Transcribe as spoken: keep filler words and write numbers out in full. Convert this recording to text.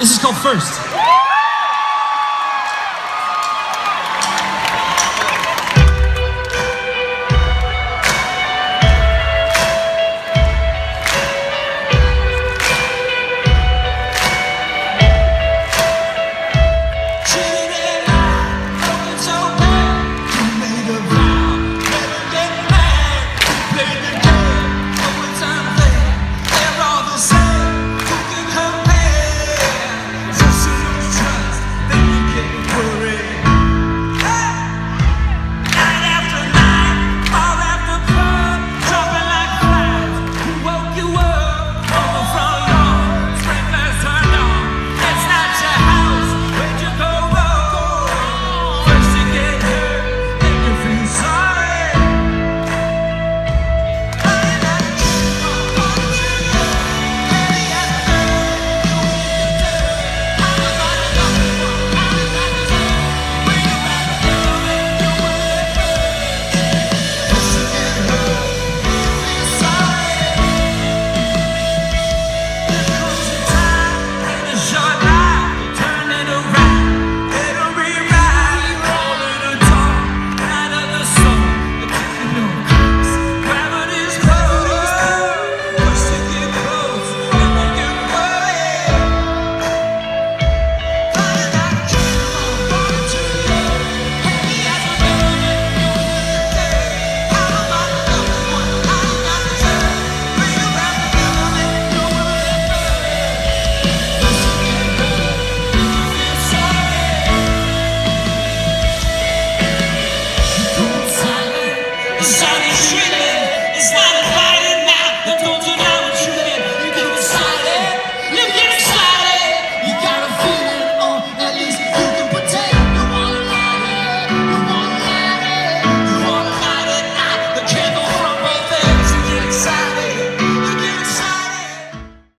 This is called First.